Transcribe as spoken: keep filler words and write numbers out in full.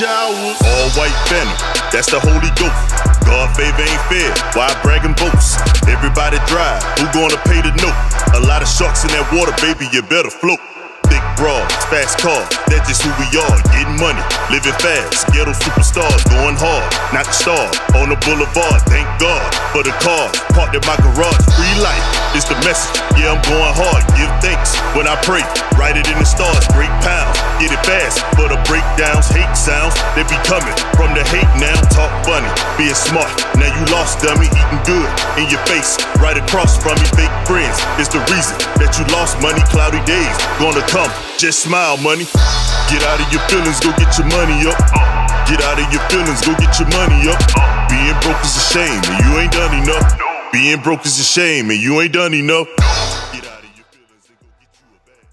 Showers. All white venom, that's the Holy Ghost. God favor ain't fair, why bragging boasts? Everybody drive, who gonna pay the note? A lot of sharks in that water, baby, you better float. Thick bras, fast cars, that's just who we are. Getting money, living fast, ghetto superstars. Going hard, not the star, on the boulevard. Thank God for the cars, parked in my garage. Free life, it's the message, yeah, I'm going hard. Give thanks when I pray, write it in the stars. Great pounds, get it fast, for the breakdowns. Hate sounds, they be coming from the hate now. Talk funny, being smart, now you lost, dummy. Eating good, in your face, right across from me. Fake friends, it's the reason that you lost money. Cloudy days, gonna come, just smile, money. Get out of your feelings, go get your money up. Get out of your feelings, go get your money up. Being broke is a shame, and you ain't done enough. Being broke is a shame, and you ain't done enough.